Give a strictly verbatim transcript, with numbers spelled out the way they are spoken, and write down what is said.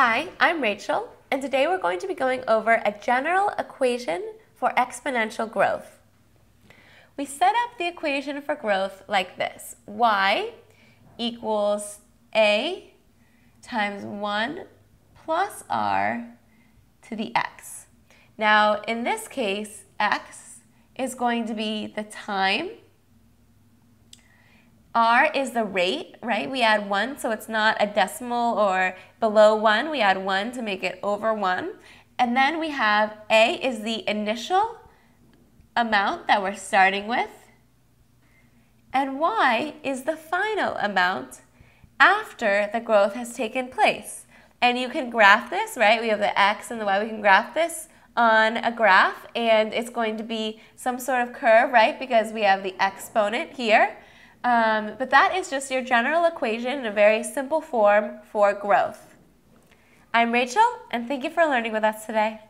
Hi, I'm Rachel, and today we're going to be going over a general equation for exponential growth. We set up the equation for growth like this. Y equals A times one plus R to the X. Now, in this case, X is going to be the time. R is the rate, right? We add one, so it's not a decimal or below one. We add one to make it over one. And then we have A is the initial amount that we're starting with. And Y is the final amount after the growth has taken place. And you can graph this, right? We have the X and the Y. We can graph this on a graph, and it's going to be some sort of curve, right? Because we have the exponent here. Um, but that is just your general equation in a very simple form for growth. I'm Rachel, and thank you for learning with us today.